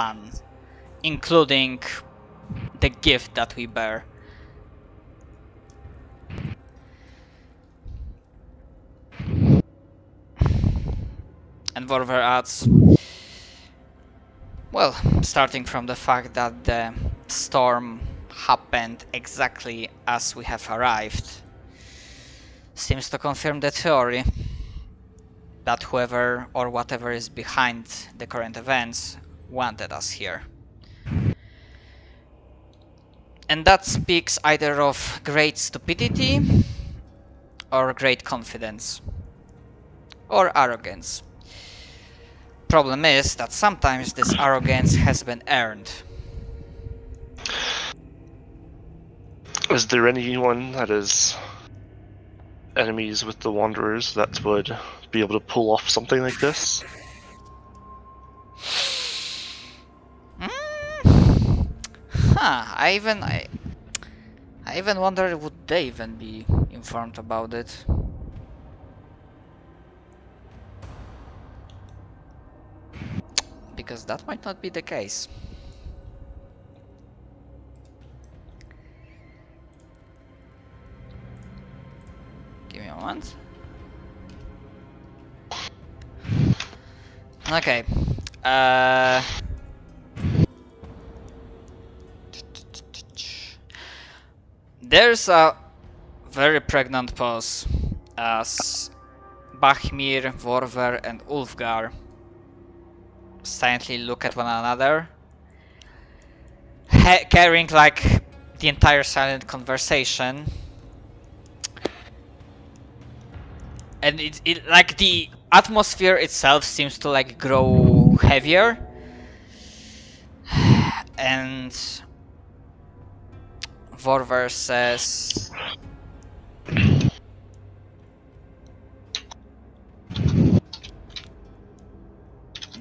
span, including the gift that we bear. And Vorver adds, well, starting from the fact that the storm happened exactly as we have arrived, seems to confirm the theory that whoever or whatever is behind the current events wanted us here. And that speaks either of great stupidity or great confidence or arrogance. Problem is that sometimes this arrogance has been earned. Is there anyone that is enemies with the Wanderers that would be able to pull off something like this? I even wonder, would they even be informed about it? Because that might not be the case. Give me a moment. Okay. There's a very pregnant pause as Bachmir, Vorver and Ulfgar silently look at one another, carrying like the entire silent conversation. And it like the atmosphere itself seems to like grow heavier, and Vorver says,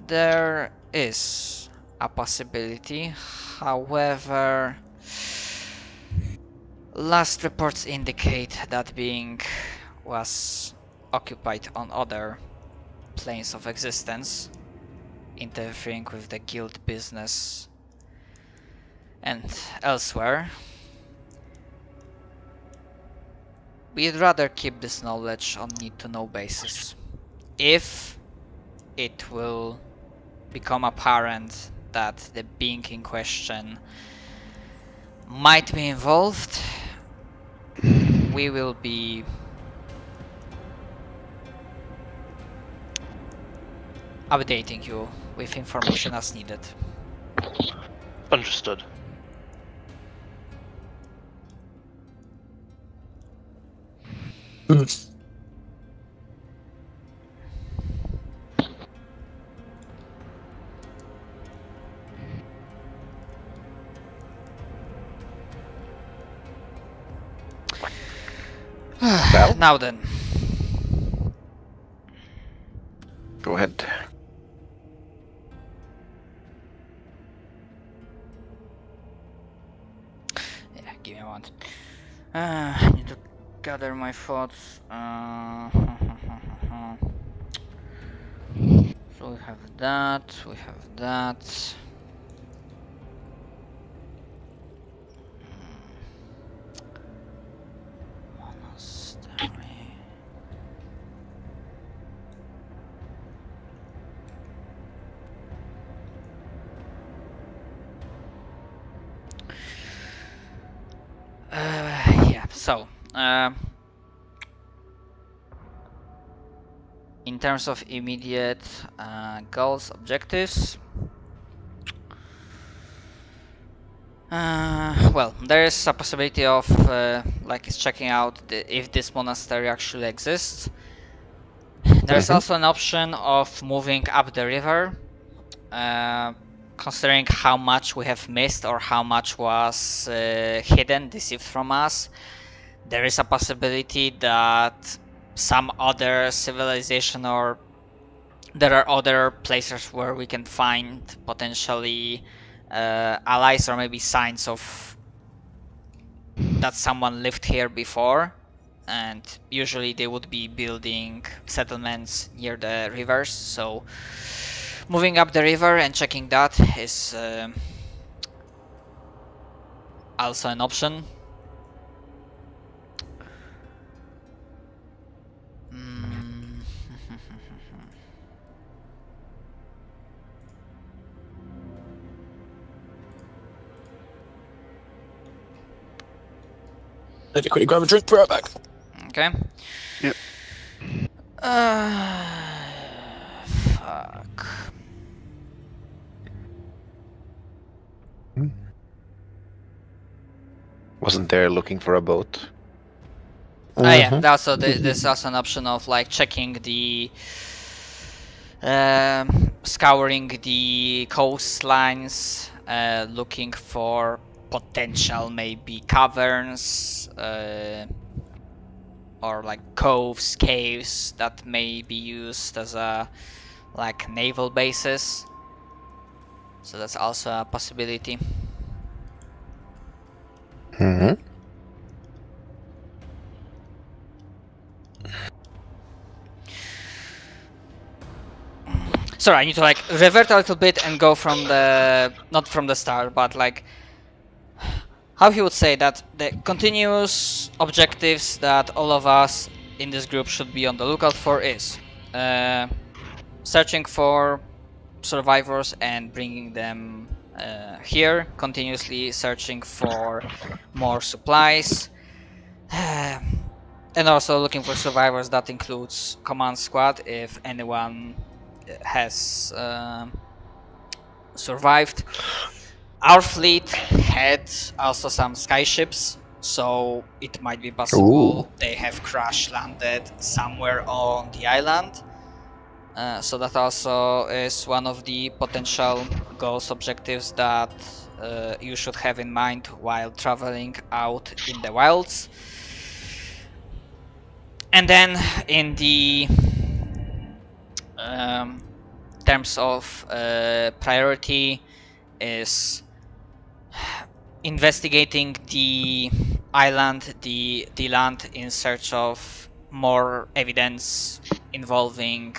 there is a possibility, however, last reports indicate that being was occupied on other planes of existence, interfering with the guild business and elsewhere. We'd rather keep this knowledge on need-to-know basis. If it will become apparent that the being in question might be involved, we will be updating you with information as needed. Understood. Well, now then, go ahead. Yeah, give me one. I need to gather my thoughts. So we have that. We have that. So, in terms of immediate goals, objectives, well, there is a possibility of like it's checking out if this monastery actually exists. There's also an option of moving up the river, considering how much we have missed or how much was hidden, deceived from us. There is a possibility that some other civilization, or there are other places where we can find potentially allies or maybe signs of that someone lived here before, and usually they would be building settlements near the rivers, so moving up the river and checking that is also an option. Let me quickly grab a drink, be right back. Okay. Yep. Fuck. Wasn't there looking for a boat? Oh yeah, also there's also an option of like checking the scouring the coastlines, looking for potential maybe caverns or like coves, caves that may be used as a like naval bases. So that's also a possibility. Mm-hmm. Sorry, I need to like revert a little bit and go from the, not from the start, but like how he would say that the continuous objectives that all of us in this group should be on the lookout for is searching for survivors and bringing them here, continuously searching for more supplies, and also looking for survivors. That includes command squad if anyone has survived. Our fleet had also some sky ships, so it might be possible they have crash landed somewhere on the island. So that also is one of the potential goals, objectives that you should have in mind while traveling out in the wilds. And then in the terms of priority is investigating the island, the land, in search of more evidence involving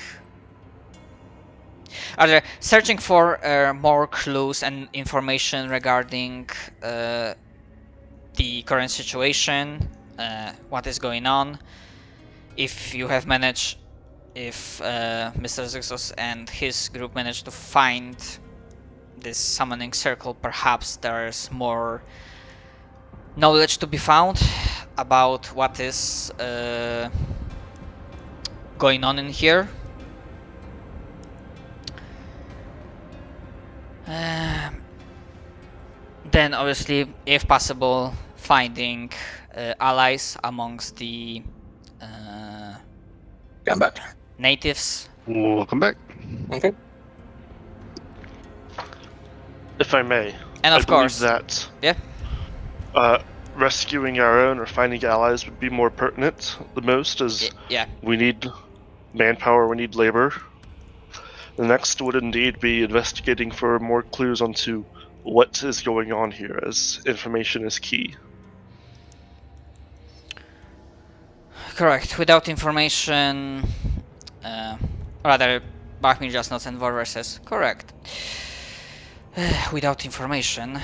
searching for more clues and information regarding the current situation, what is going on. If you have managed, if Mr. Zixos and his group managed to find this summoning circle, perhaps there's more knowledge to be found about what is going on in here. Then obviously, if possible, finding allies amongst the natives. Welcome back. Okay. If I may, and of course that rescuing our own or finding allies would be more pertinent. The most is we need manpower, we need labor. The next would indeed be investigating for more clues onto what is going on here, as information is key. Correct. Without information, rather, Bachmir just nods and Vorver says, correct. Without information,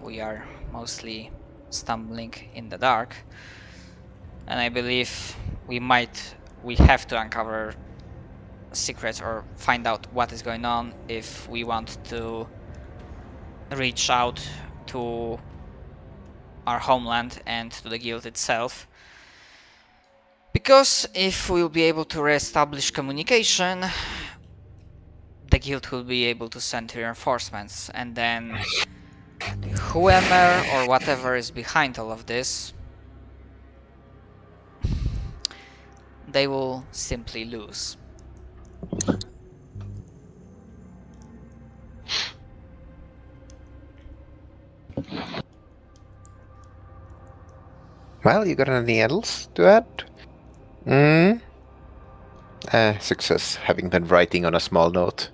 we are mostly stumbling in the dark, and I believe we have to uncover secrets or find out what is going on if we want to reach out to our homeland and to the guild itself. Because if we'll be able to re-establish communication, the guild will be able to send reinforcements, and then whoever or whatever is behind all of this, they will simply lose. Well, you got anything else to add? Success, having been writing on a small note.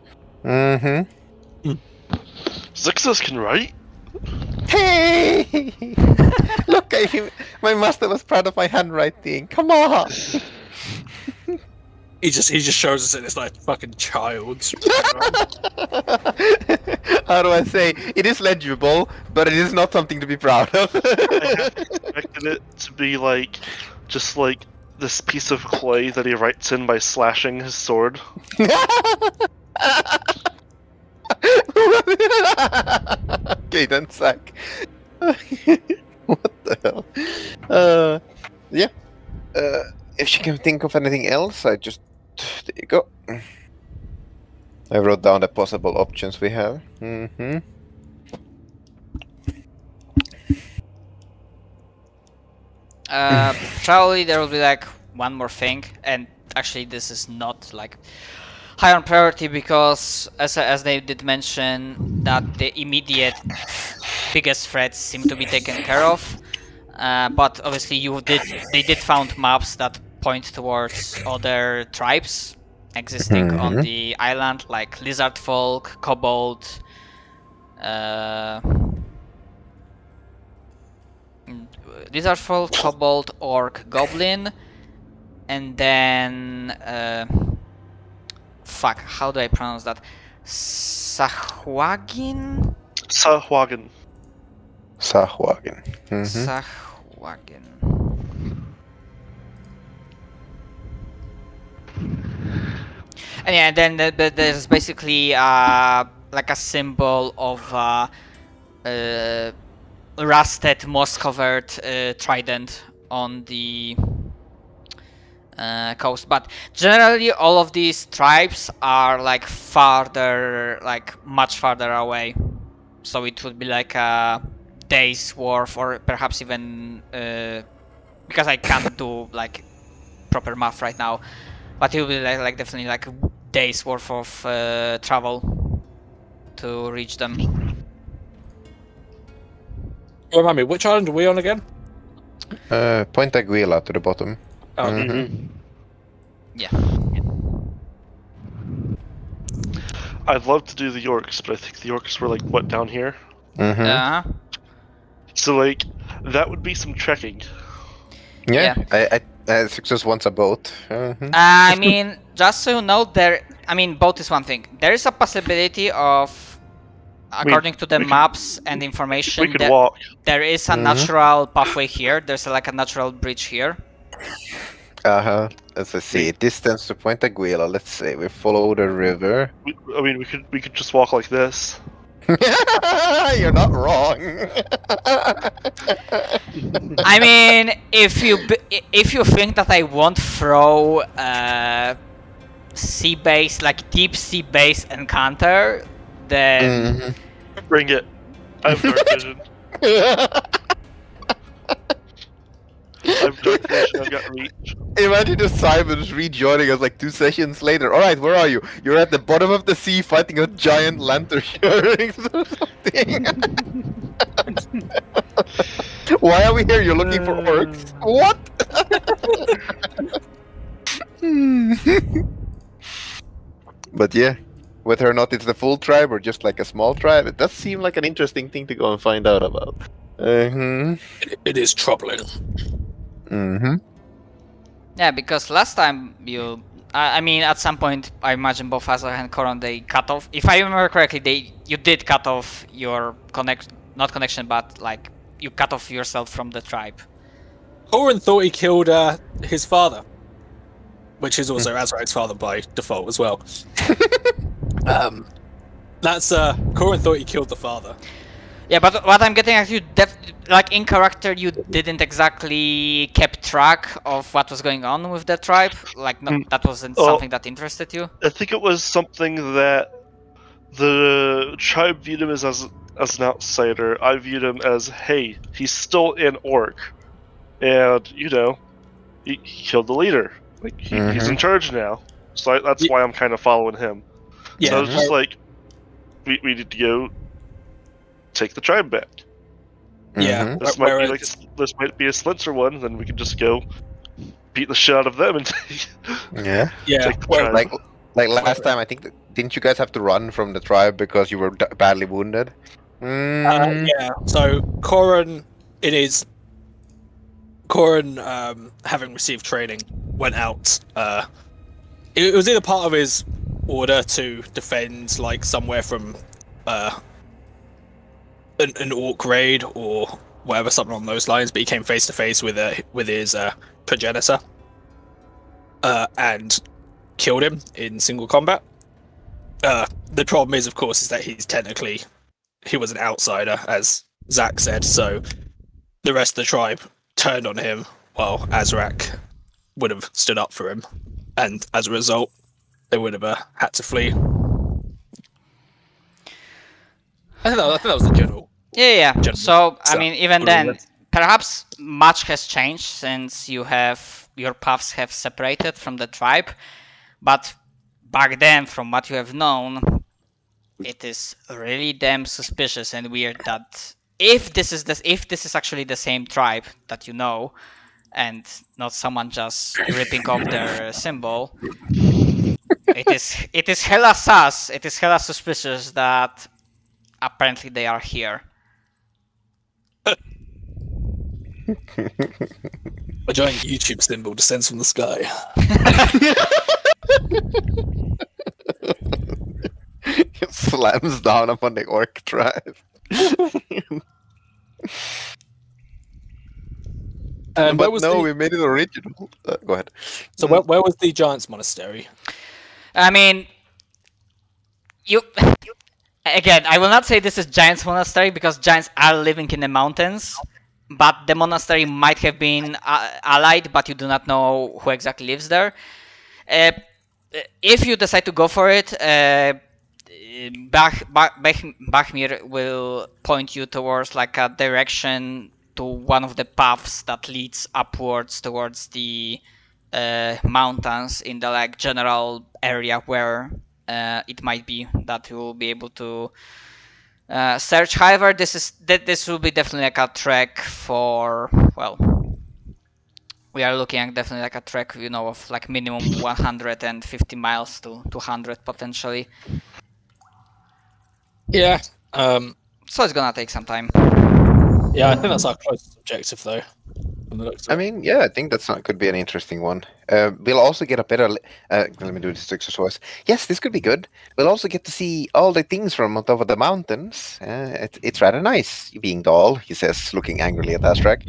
Zixos can write? Hey! Look, my master was proud of my handwriting. Come on! He just shows us it. It's like fucking child's. How do I say? It is legible, but it is not something to be proud of. I expected it to be like, just like this piece of clay that he writes in by slashing his sword. Okay, then sack. What the hell? Yeah. If she can think of anything else, I just... There you go. I wrote down the possible options we have. Mm-hmm. Probably there will be like one more thing, and actually this is not like high on priority because, as they did mention, that the immediate biggest threats seem to be taken care of. But obviously they did found maps that point towards other tribes existing on the island, like lizard folk, kobold, lizard folk, kobold, orc, goblin, and then fuck, how do I pronounce that? Sahuagin? Sahuagin. Sahuagin. Sahuagin. And yeah, then there's basically like a symbol of rusted, moss-covered trident on the coast. But generally, all of these tribes are like farther, like much farther away. So it would be like a day's worth, or perhaps even because I can't do like proper math right now, but it will be like definitely like a day's worth of travel to reach them. Remind me, which island are we on again? Point Aguila to the bottom. Oh, yeah. I'd love to do the Yorks, but I think the Yorks were like what, down here? So like that would be some trekking. Yeah, yeah. I just wants a boat. I mean, just so you know, boat is one thing. There is a possibility of, according to the maps and information, that there is a natural pathway here. There's like a natural bridge here. Let's see. Distance to Point Aguila. Let's say we follow the river. I mean, we could just walk like this. You're not wrong. I mean, if you think that I won't throw sea base, like deep sea base encounter, then bring it. I have dark vision. I've got reach. Imagine if Simon's rejoining us like 2 sessions later. Alright, where are you? You're at the bottom of the sea fighting a giant lantern sharks or something. Why are we here? You're looking for orcs? What? But yeah, whether or not it's the full tribe or just like a small tribe, it does seem like an interesting thing to go and find out about. It is troubling. Yeah, because last time you... I mean, at some point, I imagine both Azrak and Corrin, they cut off... If I remember correctly, you did cut off your connection... Not connection, but like, you cut off yourself from the tribe. Corrin thought he killed his father. Which is also Azrak's father by default as well. That's... Corrin thought he killed the father. Yeah, but what I'm getting at, you like in character, you didn't exactly keep track of what was going on with the tribe. Like, no, that wasn't something that interested you. I think it was something that the tribe viewed him as an outsider. I viewed him as, hey, he's still an orc, and you know, he killed the leader. Like he's in charge now, so that's why I'm kind of following him. Yeah, so I was just like, we need to go take the tribe back. Yeah, this might be a Slinter one, then we can just go beat the shit out of them and take the tribe. Like last time, I think didn't you guys have to run from the tribe because you were badly wounded? Yeah. So Corrin, having received training, went out It was in a part of his order to defend, like, somewhere from an orc raid or whatever, something on those lines. But he came face to face with his progenitor and killed him in single combat. The problem is, of course, is that he's technically he was an outsider, as Zach said. So the rest of the tribe turned on him, while Azrak would have stood up for him, and as a result, they would have had to flee. I think that was the general. Yeah. So I mean, even then, perhaps much has changed since you have your paths have separated from the tribe, but back then, from what you have known, it is really damn suspicious and weird that if this is actually the same tribe that you know, and not someone just ripping off their symbol, it is hella sus. It is hella suspicious that apparently they are here. A giant YouTube symbol descends from the sky. It slams down upon the orc tribe. But no, we made it original. Go ahead. So where was the Giants Monastery? I mean, you again, I will not say this is Giants Monastery because giants are living in the mountains, but the monastery might have been allied, but you do not know who exactly lives there. If you decide to go for it, Bachmir will point you towards like a direction to one of the paths that leads upwards towards the mountains in the like general area where it might be that you will be able to search. However, this will be definitely like a trek for, well, we are looking at definitely like a trek, you know, of like minimum 150 miles to 200 potentially. Yeah. So it's gonna take some time. Yeah, I think that's our closest objective, though. I mean, yeah, I think that's could be an interesting one. We'll also get a better. Let me do this exercise. Yes, this could be good. We'll also get to see all the things from on top of the mountains. It's rather nice being dull, he says, looking angrily at Azrak.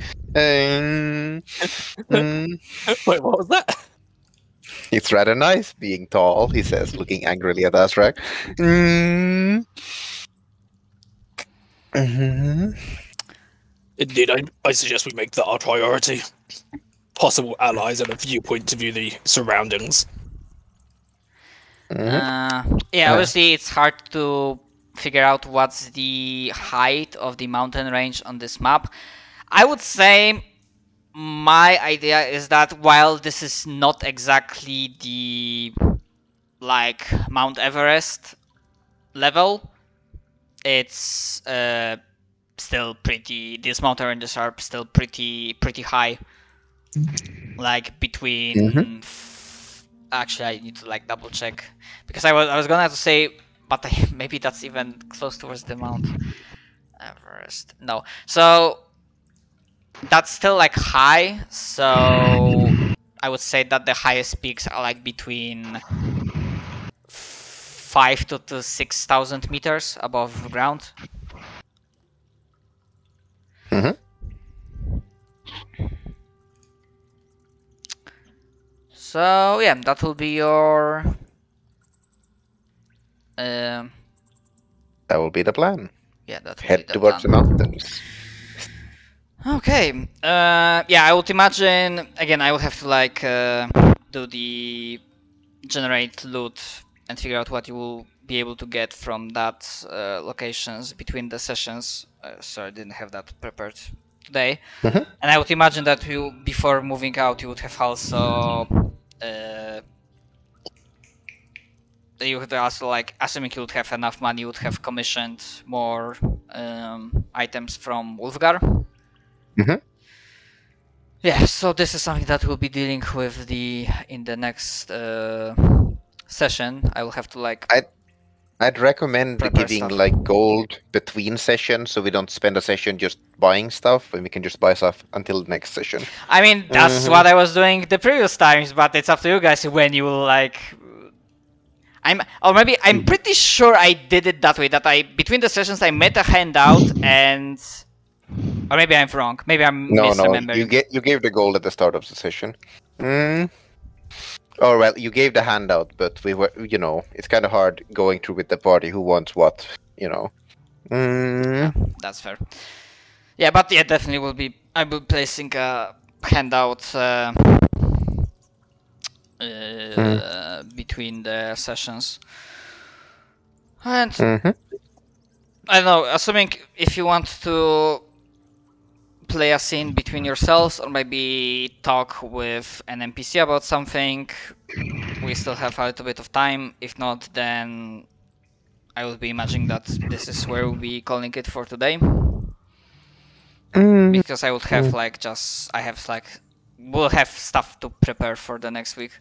Wait, what was that? It's rather nice being tall, he says, looking angrily at Azrak. Indeed, I suggest we make that our priority. Possible allies and a viewpoint to view the surroundings. Yeah, obviously it's hard to figure out what's the height of the mountain range on this map. I would say my idea is that while this is not exactly the like Mount Everest level, it's still pretty. These mountains are still pretty high. Like between, actually, I need to like double check because I was gonna have to say, but maybe that's even close towards the Mount Everest. No, so that's still like high. So I would say that the highest peaks are like between 5,000 to 6,000 meters above ground. So yeah, that will be your. That will be the plan. Yeah, that will head be the towards plan. The mountains. Okay. Yeah, I would imagine again. I will have to like do the generate loot and figure out what you will be able to get from that locations between the sessions. So I didn't have that prepared today. And I would imagine that you, before moving out, you would have also, you would also like, assuming you would have enough money, you would have commissioned more items from Ulfgar. Yeah. So this is something that we'll be dealing with in the next session. I will have to like. I'd recommend giving like gold between sessions, so we don't spend a session just buying stuff, and we can just buy stuff until the next session. I mean, that's what I was doing the previous times, but it's up to you guys when you will like I'm pretty sure I did it that way. That I between the sessions I made a handout and, or maybe I'm wrong. Maybe I'm misremembering. No, you gave the gold at the start of the session. Oh well, you gave the handout, but we were, you know, it's kind of hard going through with the party who wants what, you know. Yeah, that's fair. Yeah, but yeah, definitely will be. I will be placing a handout between the sessions. And I don't know. Assuming if you want to play a scene between yourselves, or maybe talk with an NPC about something, we still have a little bit of time. If not, then I would be imagining that this is where we'll be calling it for today. Because I would have like just, I have like, we'll have stuff to prepare for the next week.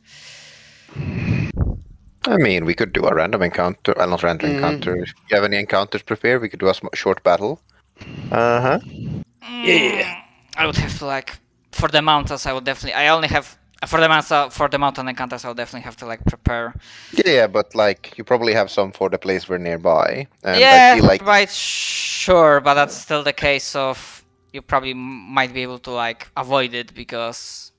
I mean, we could do a random encounter, not random encounter. If you have any encounters prepared, we could do a short battle. Yeah. I would have to, like, for the mountains, I would definitely, I only have, for the mountain encounters, I would definitely have to, like, prepare. Yeah, but, like, you probably have some for the place we're nearby. And yeah, I feel like... right, sure, but that's still the case of, you probably might be able to, like, avoid it because...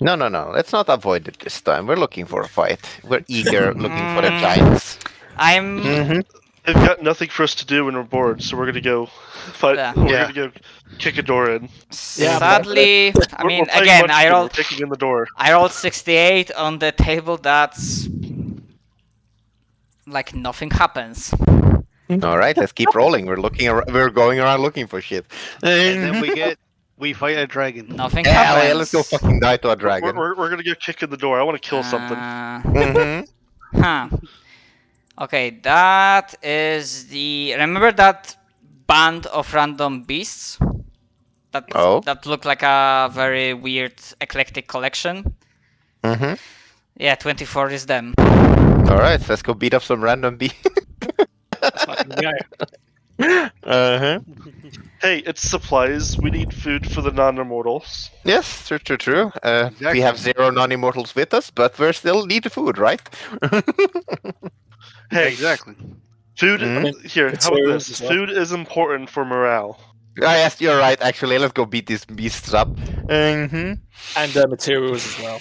No, let's not avoid it this time. We're looking for a fight. We're eager, looking for the giants. I'm... They've got nothing for us to do when we're bored, so we're gonna go fight. Yeah. We're gonna go kick a door in. Sadly, I mean, again, I rolled kicking in the door. I rolled 68 on the table. That's like nothing happens. All right, let's keep rolling. We're looking. We're going around looking for shit. And then we fight a dragon. Nothing happens. Let's go fucking die to a dragon. We're gonna go kick in the door. I want to kill something. Okay, that is the... Remember that band of random beasts? That that looked like a very weird, eclectic collection? Yeah, 24 is them. Alright, let's go beat up some random beasts. Hey, it's supplies. We need food for the non-immortals. Yes, true. Exactly. We have 0 non-immortals with us, but we still need food, right? Hey, exactly. Food here. How about this? Food is important for morale. Yes, you're right. Actually, let's go beat these beasts up. And the materials as well.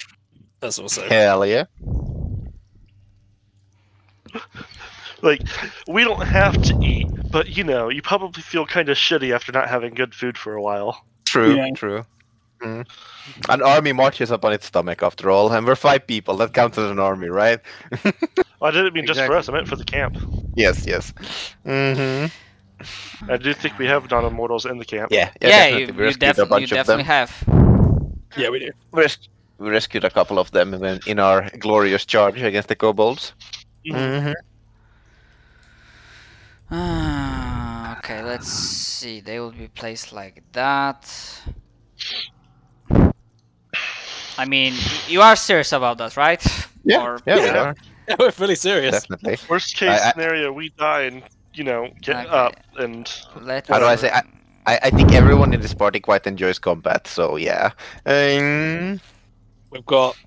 That's also hell yeah. Like, we don't have to eat, but you know, you probably feel kind of shitty after not having good food for a while. True. Yeah. True. An army marches up on its stomach, after all, and we're 5 people. That counts as an army, right? I didn't mean just for us. I meant for the camp. Yes. I do think we have non-immortals in the camp. Yeah. You definitely have. Yeah, we do. We rescued a couple of them in our glorious charge against the kobolds. Okay, let's see. They will be placed like that. I mean, you are serious about that, right? Yeah, we are. Yeah, we're fully serious. Definitely. Worst case scenario, we die and, you know, get up and... How do I say? I think everyone in this party quite enjoys combat, so yeah. We've got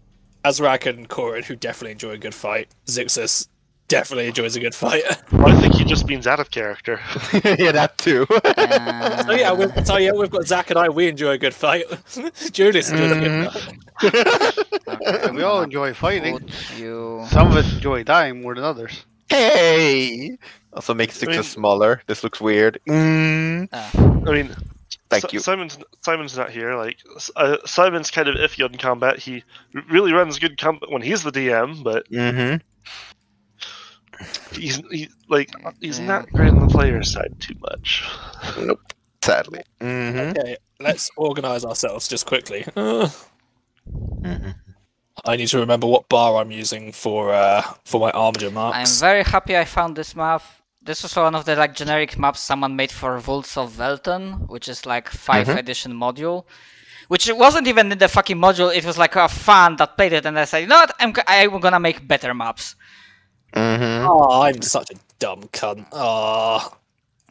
Azrak and Corrin, who definitely enjoy a good fight. Zixos definitely enjoys a good fight. Well, I think he just means out of character. Yeah, that too. We've got Zach and I. We enjoy a good fight. Julius enjoys a good fight. Okay, we all enjoy fighting. Some of us enjoy dying more than others. Hey! Also makes Zixos smaller. This looks weird. I mean, thank you. Simon's not here. Like, Simon's kind of iffy on combat. He really runs good combat when he's the DM, but. He's not great on the player side too much. Nope, sadly. Okay, let's organize ourselves just quickly. I need to remember what bar I'm using for my armature marks. I'm very happy I found this map. This was one of the like generic maps someone made for Volts of Velton, which is like 5th edition module. Which wasn't even in the fucking module. It was like a fan that played it, and I said, you know what? I'm gonna make better maps. Oh, I'm such a dumb cunt.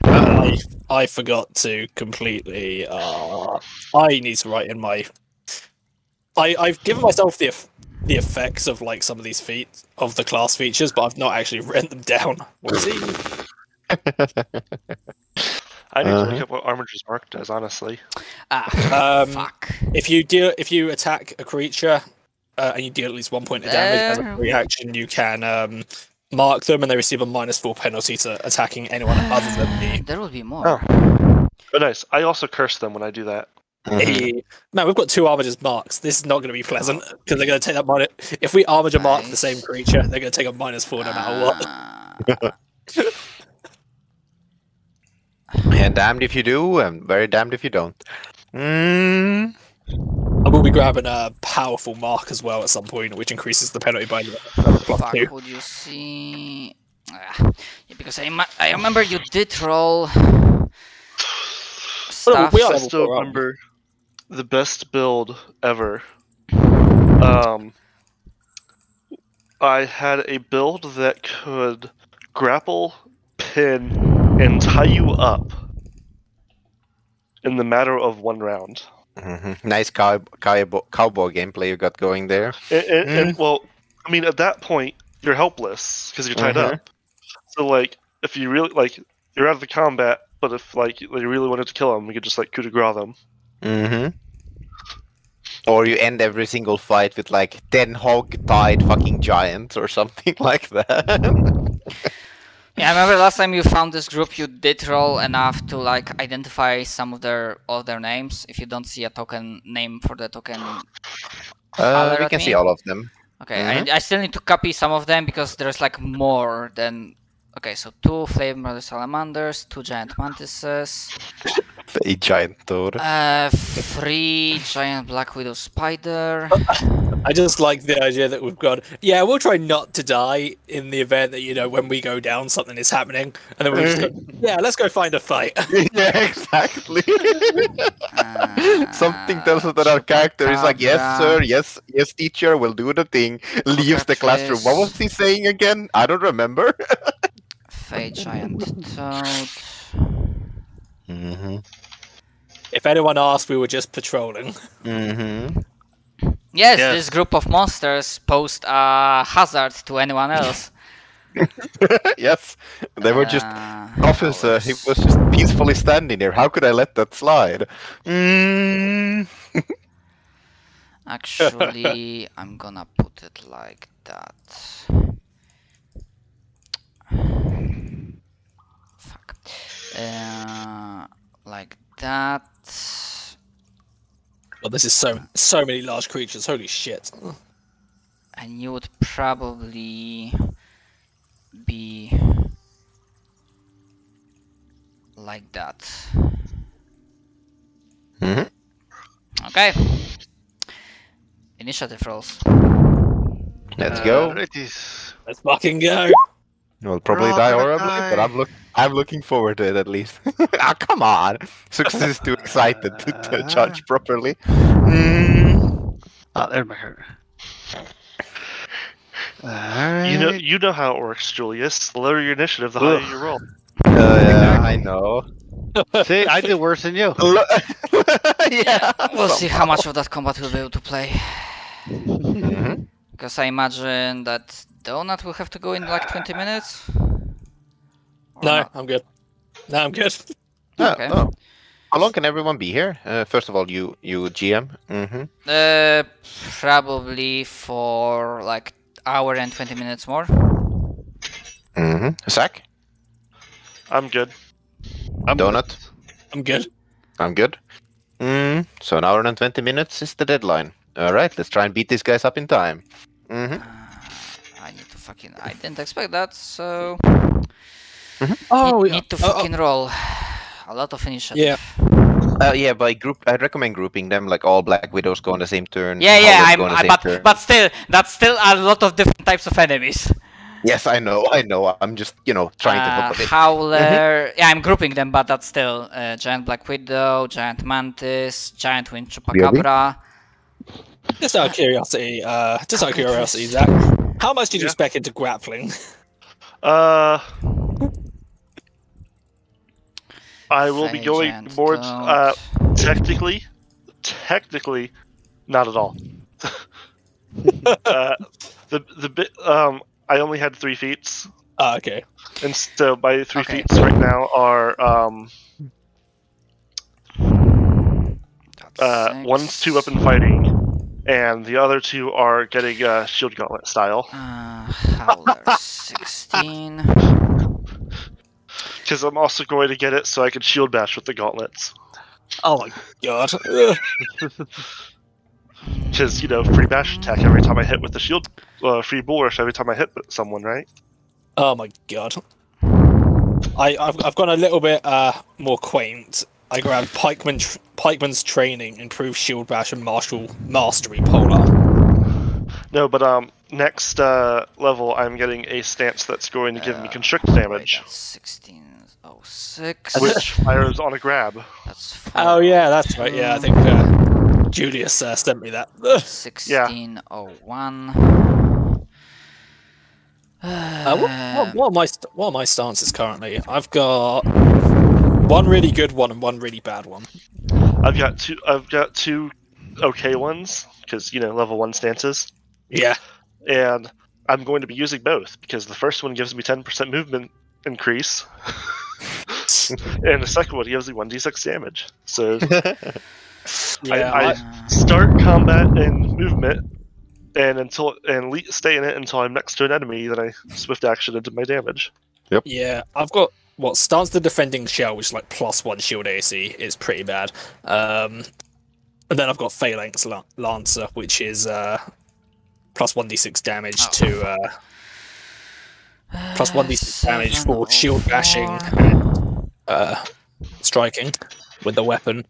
I forgot to completely. I need to write in my. I've given myself the the effects of like some of these feats of the class features, but I've not actually written them down. We'll see. I need to look up what Armiger's Mark does, honestly. Fuck. If you attack a creature and you deal at least 1 point of damage as a reaction, you can mark them, and they receive a -4 penalty to attacking anyone other than me. There will be more. Oh. But nice. I also curse them when I do that. Mm-hmm. Man, we've got 2 Armiger's Marks. This is not going to be pleasant because they're going to take that minus. If we Armiger Mark the same creature, they're going to take a -4 no matter what. Yeah, damned if you do, and very damned if you don't. Mm. I will be grabbing a powerful mark as well at some point, which increases the penalty by +2. Would you see? Yeah, because I remember you did roll. Stuff. We all still remember the best build ever. I had a build that could grapple, pin, and tie you up in the matter of 1 round. Mm-hmm. Nice cowboy gameplay you got going there. And well, I mean, at that point, you're helpless because you're tied up. So, like, if you really like, you're out of the combat. But if like you really wanted to kill him, we could just like coup de grace them. Mm-hmm. Or you end every single fight with like 10 hog-tied fucking giants or something like that. Yeah, I remember last time you found this group, you did roll enough to like identify some of their names. If you don't see a token name for the token, we can see all of them. Okay, I still need to copy some of them because there's like more than. Okay, so 2 flame brother salamanders, 2 giant mantises, a giant toad, 3 giant black widow spider. I just like the idea that we've got, yeah, we'll try not to die in the event that, you know, when we go down, something is happening. And then we'll just go, yeah, let's go find a fight. Yeah, exactly. Something tells us that our character is like, yes, sir, yes, teacher, we'll do the thing. Leaves the classroom. What was he saying again? I don't remember. Fey giant toad. Mm-hmm. If anyone asked, we were just patrolling. Mm-hmm. Yes, this group of monsters posed a hazard to anyone else. Yes, they were just... Officer, he was just peacefully standing there. How could I let that slide? Mm. Actually, I'm gonna put it like that. Fuck. Like that... Oh, this is so many large creatures, holy shit. And you would probably be like that. Mm-hmm. Okay. Initiative rolls. Let's go. Let's fucking go. We'll probably die horribly, but I'm looking forward to it at least. Ah, come on! Success is too excited to judge properly. Mm. Oh, there my hurt. Right. You know how it works, Julius. The lower your initiative, the higher you roll. Yeah, I know. See, I did worse than you. Yeah. We'll see how much of that combat we'll be able to play. Mm-hmm. Because I imagine that Donut will have to go in like 20 minutes. No, not? I'm good. No, I'm good. Okay. No. How long can everyone be here? First of all, you GM. Mm-hmm. Probably for like hour and 20 minutes more. Mm-hmm. Zach? I'm good. Donut? I'm good. I'm good. So an hour and 20 minutes is the deadline. All right, let's try and beat these guys up in time. Mm-hmm. I need to fucking... I didn't expect that, so... Mm-hmm. Oh, we need to fucking roll. A lot of initiative. Yeah. Yeah, by group, I recommend grouping them. Like all black widows go on the same turn. Yeah, yeah. But still, that's still a lot of different types of enemies. Yes, I know. I'm just, you know, trying to look at it. Howler. Yeah, I'm grouping them, but that's still giant black widow, giant mantis, giant wind chupacabra. Really? Just out of curiosity, Zach, how much did you spec into grappling? I will be going more technically not at all. I only had 3 feats. Okay. And so my 3 feats right now are one's 2-weapon fighting, and the other two are getting shield gauntlet style. Howler 16. Because I'm also going to get it so I can shield bash with the gauntlets. Oh my god. Because, you know, free bash attack every time I hit with the shield, free bull rush every time I hit someone, right? Oh my god. I've gone a little bit more quaint. I grabbed Pikeman's Training, Improved Shield Bash, and Martial Mastery Polar. No, but next level I'm getting a stance that's going to give me constrict damage. 1606. Which fires on a grab. That's oh yeah, that's right, yeah, I think Julius sent me that. 1601. Yeah. What are my stances currently? I've got one really good one and one really bad one. I've got two okay ones, because, you know, level 1 stances. Yeah. And I'm going to be using both, because the first one gives me 10% movement increase, and the second one gives me 1d6 damage. So I start combat and movement, and stay in it until I'm next to an enemy, then I swift action into my damage. Yep. Yeah, I've got what starts the defending shell, which is like +1 shield AC, is pretty bad. And then I've got Phalanx Lancer, which is +1d6 damage to +1d6 damage for shield bashing and striking with the weapon.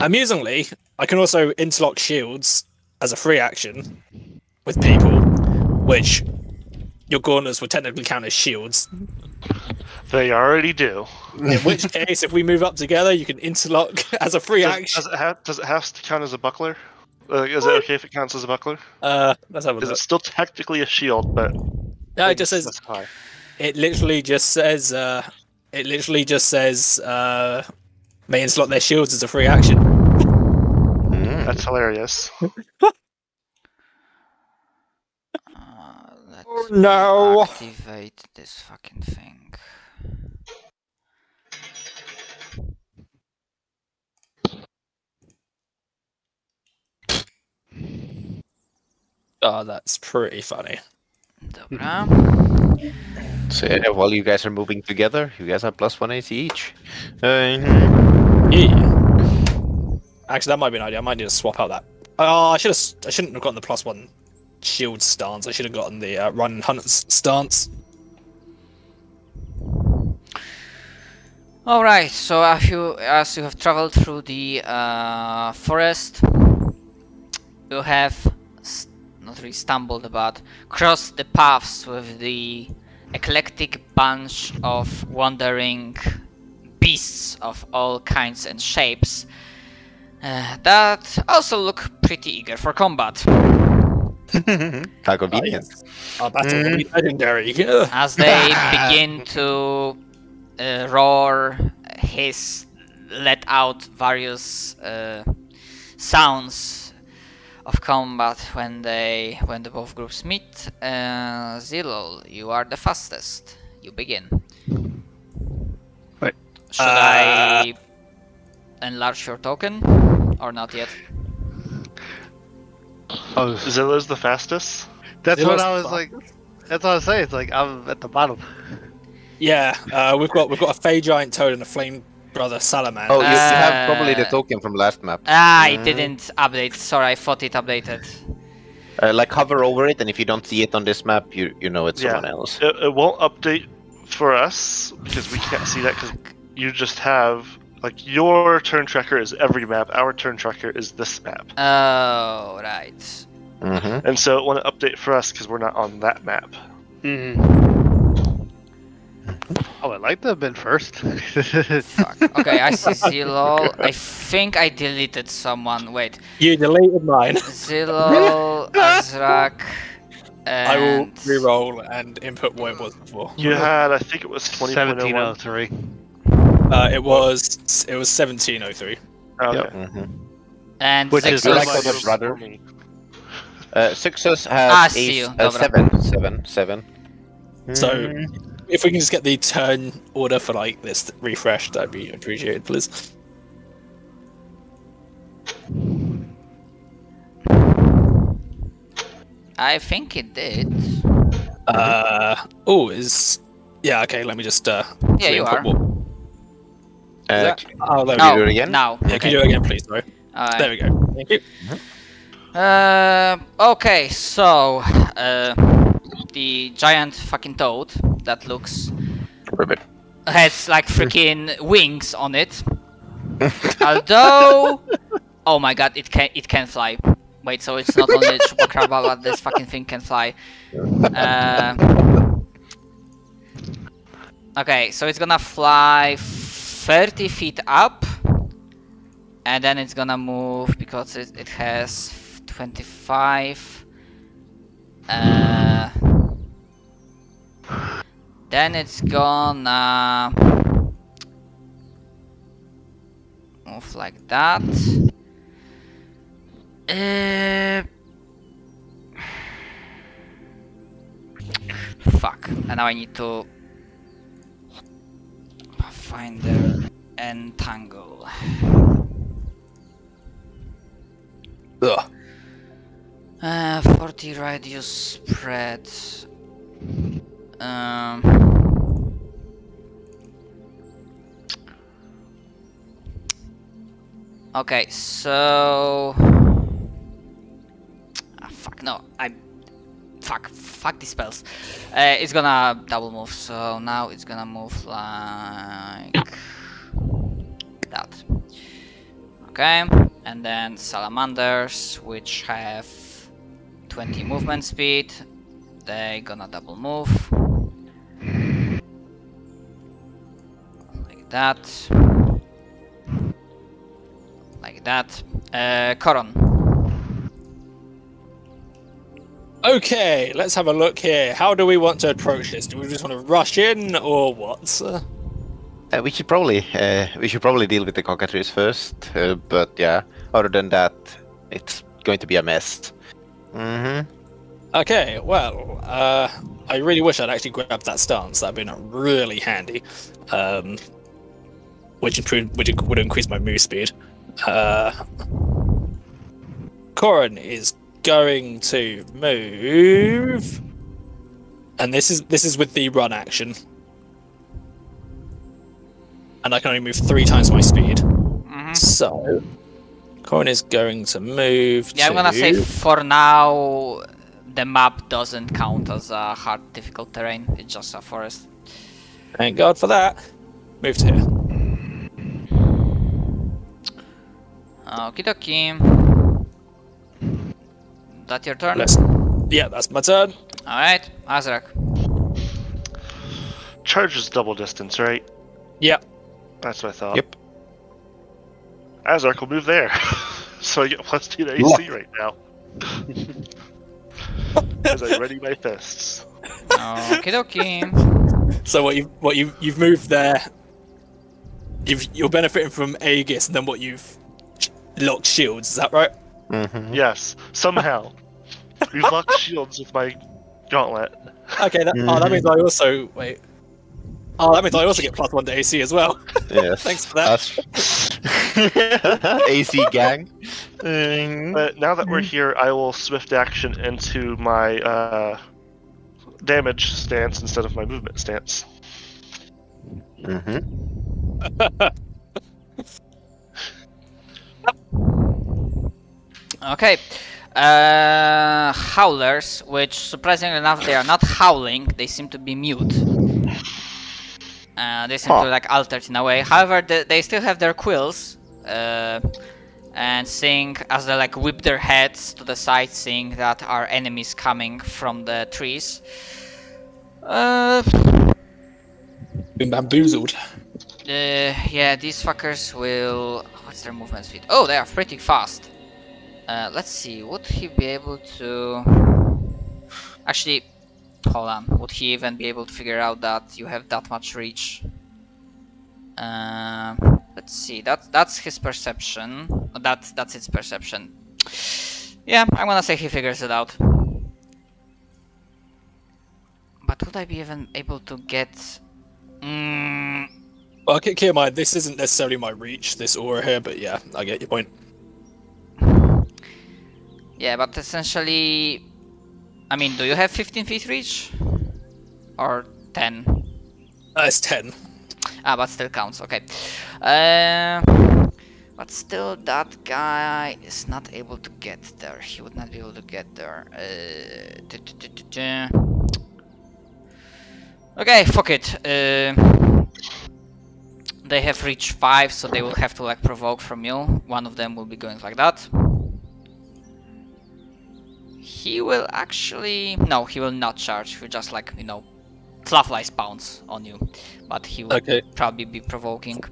Amusingly, I can also interlock shields as a free action with people, which your gauntlets would technically count as shields. They already do. In which case, if we move up together, you can interlock as a free action. Does it have to count as a buckler? Is it okay if it counts as a buckler? Let's have a look. It's still technically a shield, but no, it just says. It literally just says. It literally just says. May slot their shields as a free action. That's hilarious. Let's activate this fucking thing. Oh, that's pretty funny. Dobra. So yeah, while you guys are moving together, you guys are +1 AC each. Actually, that might be an idea. I might need to swap out that. Oh, I shouldn't have gotten the +1 shield stance. I should have gotten the run and hunt stance. All right. So as you have traveled through the forest, you have not really stumbled about, crossed the paths with the eclectic bunch of wandering beasts of all kinds and shapes that also look pretty eager for combat. How convenient. Our battle will be legendary. As they begin to roar, hiss, let out various sounds of combat when the both groups meet. Zilol, you are the fastest. You begin. Wait. Should I enlarge your token or not yet? Oh, Zillow's the fastest. That's Zillow's what I was like. That's what I was saying. It's like I'm at the bottom. Yeah, we've got a Fey Giant Toad and a Flame Brother Salaman. Oh, you have probably the token from last map. I didn't update. Sorry, I thought it updated. Like hover over it, and if you don't see it on this map, you know it's someone else. It won't update for us because we can't see that because you just have like your turn tracker is every map. Our turn tracker is this map. Oh right. Mm-hmm. And so it won't update for us because we're not on that map. Mm-hmm. Oh, I'd like to have been first. Fuck. Okay, I see Zilol. I think I deleted someone. Wait. You deleted mine. Zilol, Azrak, and I will reroll and input what it was before. You had, I think it was 1703. It was 1703. Okay. Yep. Mm-hmm. And which is like the brother. Zixos has seven. So, if we can just get the turn order for like this refresh, that'd be appreciated, please. I think it did. Oh, is yeah. Okay, let me just. Yeah, you are. Can you do it again? Now. Yeah, okay. Can you do it again, please? Sorry. There we go. Thank you. Okay, so the giant fucking toad that looks ribbit has like freaking wings on it. Although, oh my god, it can fly. Wait, so it's not only Chupacabra, but this fucking thing can fly. Okay, so it's gonna fly 30 feet up, and then it's gonna move because it has 25. Then it's gonna move like that. Fuck. And now I need to find the entangle. Ugh. 40 radius spread. Okay, so. Fuck no! Fuck these spells. It's gonna double move, so now it's gonna move like that. Okay, and then salamanders, which have 20 movement speed, they gonna double move like that, like that. Corrin. Okay, let's have a look here. How do we want to approach this? Do we just want to rush in, or what? We should probably deal with the cockatrice first. But yeah, other than that, it's going to be a mess. Mm-hmm. Okay, well, I really wish I'd actually grabbed that stance. That'd been really handy, which would increase my move speed. Corrin is going to move, and this is with the run action, and I can only move 3 times my speed. Mm-hmm. So Corrin is going to move. Yeah, I'm gonna say for now the map doesn't count as a hard, difficult terrain. It's just a forest. Thank God for that. Move to here. Okie dokie. Is that your turn? Yeah, that's my turn. Alright, Azrak. Charge is double distance, right? Yeah. That's what I thought. Yep. Azrak will move there. So I get +2 to AC right now. As I ready my fists. Okie dokie. So what you've moved there, you're benefiting from Aegis, and then what you've locked shields, is that right? Mm-hmm. Yes, somehow. We've locked shields with my gauntlet. Okay, that means I also... Wait. Oh, that means I also get +1 to AC as well. Yes. Thanks for that. AC gang. But now that we're here, I will swift action into my damage stance instead of my movement stance. Mm-hmm. Okay, howlers, which surprisingly enough they are not howling, they seem to be mute. They seem to like altered in a way, however they still have their quills, and seeing as they like whip their heads to the side, seeing that our enemies coming from the trees. Been bamboozled. Yeah, these fuckers will... What's their movement speed? Oh, they are pretty fast. Let's see, would he be able to... Actually, hold on, would he even be able to figure out that you have that much reach? Let's see, that's his perception. That's its perception. Yeah, I'm gonna say he figures it out. But would I be even able to get... Well, keep in mind, this isn't necessarily my reach, this aura here, but yeah, I get your point. Yeah, but essentially... I mean, do you have 15 feet reach? Or 10? It's 10. Ah, but still counts, okay. But still, that guy is not able to get there. He would not be able to get there. Okay, fuck it. They have reached 5, so they will have to like provoke from you. One of them will be going like that. He will actually... No, he will not charge. He will just like, you know, Slavlice pounce on you. But he will probably be provoking.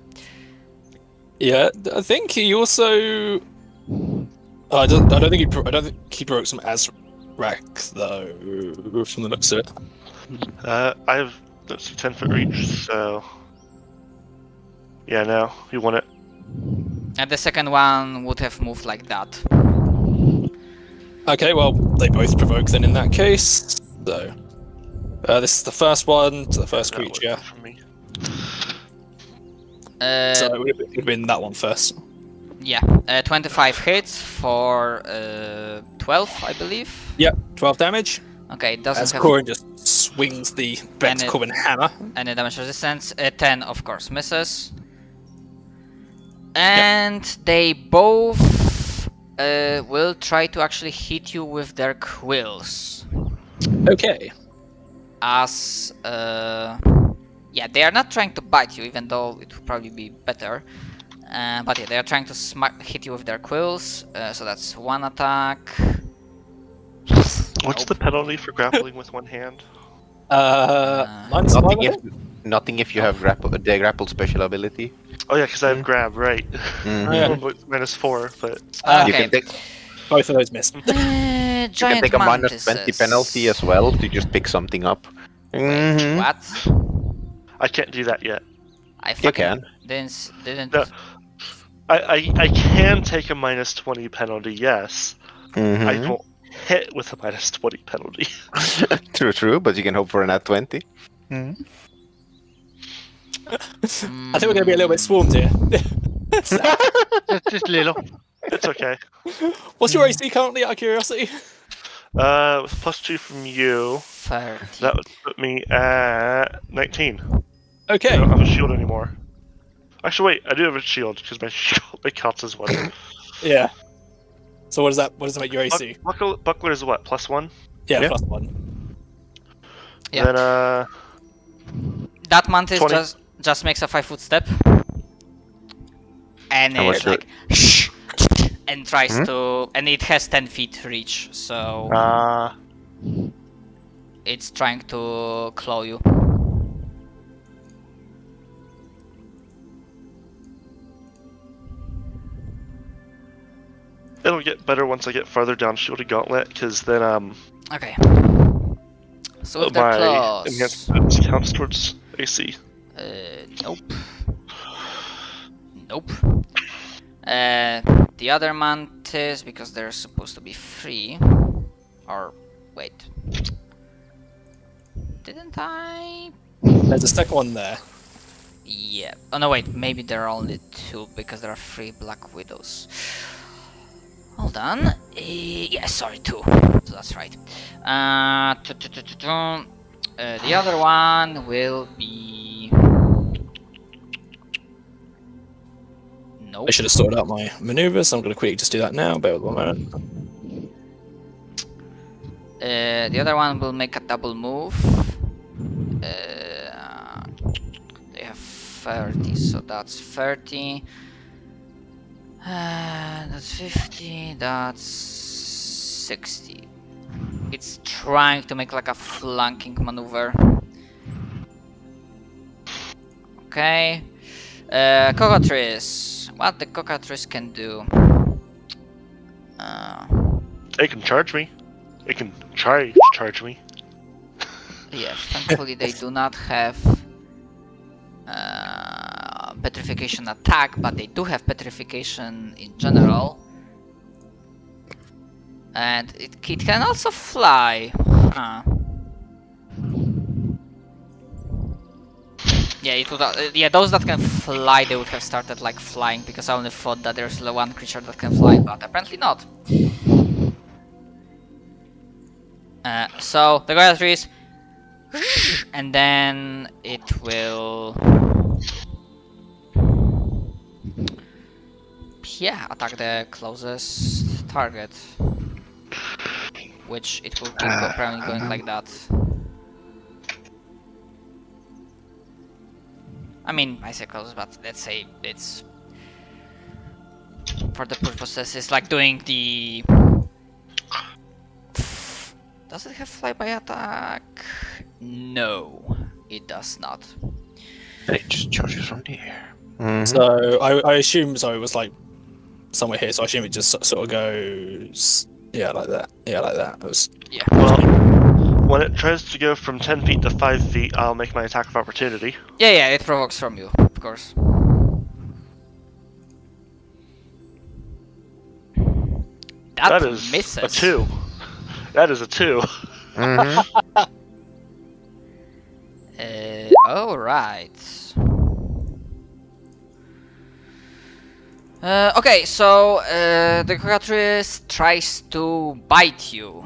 Yeah, I think he also... I don't think he provoked some Azrak, though, from the looks of it. I have... That's a 10-foot reach, so... Yeah, no, you won it. And the second one would have moved like that. Okay, well, they both provoke then in that case, so... this is the first one to the first creature. From me. So it would have been that one first. Yeah, 25 hits for 12, I believe. Yep, 12 damage. Okay, it doesn't. As Corrin just swings the Bentacle and hammer. And the damage resistance, 10 of course misses. And they both... will try to actually hit you with their quills. Okay. As... yeah, they are not trying to bite you, even though it would probably be better. But yeah, they are trying to hit you with their quills. So that's one attack. What's the penalty for grappling with one hand? Nothing if you have the grapple special ability. Oh yeah, because I have grab, right? -4, but you can take both of those missed. You can take a -20 penalty as well to just pick something up. What? I can't do that yet. You can. Didn't. No, I can take a -20 penalty. Yes. I won't hit with a -20 penalty. True, true. But you can hope for a nat 20. I think we're going to be a little bit swarmed here. Just a little. It's okay. What's your AC currently, out of curiosity? +2 from you. 30. That would put me at 19. Okay. I don't have a shield anymore. Actually, wait, I do have a shield because my cut is 1. Yeah. So what does that? What does that make your AC? Buckler is what? +1. Yeah, yeah. +1. Yeah. Then that mantis just makes a 5-foot step, and it's like shh, and tries to, and it has 10 feet reach, so it's trying to claw you. It'll get better once I get further down Shielded Gauntlet, because then okay. So with the claws, enhancement counts towards AC. Nope. Nope. The other mantis, because they're supposed to be free. Or wait, didn't I? There's a second one there. Yeah. Oh no, wait. Maybe there are only 2 because there are 3 Black Widows. Hold on. Yeah, sorry, 2. So that's right. The other one will be... Nope. I should have sorted out my maneuvers, so I'm going to quickly just do that now. Bear with 1 moment. The other one will make a double move. They have 30, so that's 30. That's 50, that's 60. It's trying to make like a flanking maneuver. Okay. Cockatrice. What the cockatrice can do? It can charge me. It can charge me. Yeah, thankfully they do not have petrification attack, but they do have petrification in general. And it can also fly. Huh. Yeah, it would. Yeah, those that can fly, they would have started like flying, because I only thought that there's one creature that can fly, but apparently not. So the guy trees, and then it will, yeah, attack the closest target, which it will keep apparently going like that. I mean, I say close, but let's say it's for the purposes. It's like doing the. Does it have flyby attack? No, it does not. It just charges from the air. Mm-hmm. So I assume so. It was like somewhere here, so I assume it just sort of goes. Yeah, like that. Yeah, like that. It was... Yeah. Well, when it tries to go from 10 feet to 5 feet, I'll make my attack of opportunity. Yeah, yeah, it provokes from you, of course. That is misses. A 2. That is a 2. Mm-hmm. Alright. Okay, so the cockatrice tries to bite you.